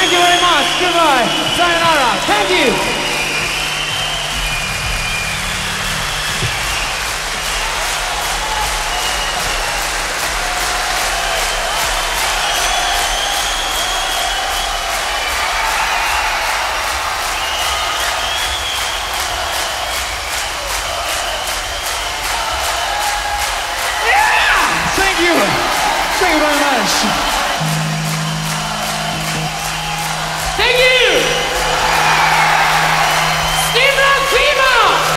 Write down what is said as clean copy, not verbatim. Thank you very much. Goodbye. Sayonara. Thank you. Yeah! Thank you. Thank you very much.